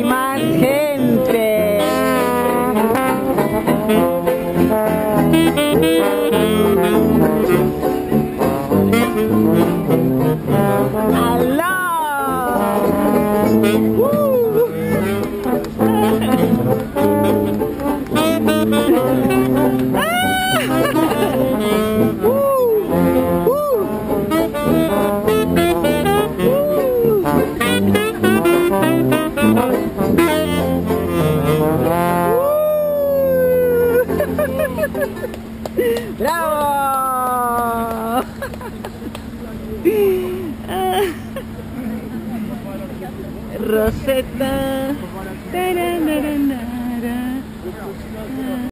Más gente. ¡Aló! ¡Bravo! Rosetta.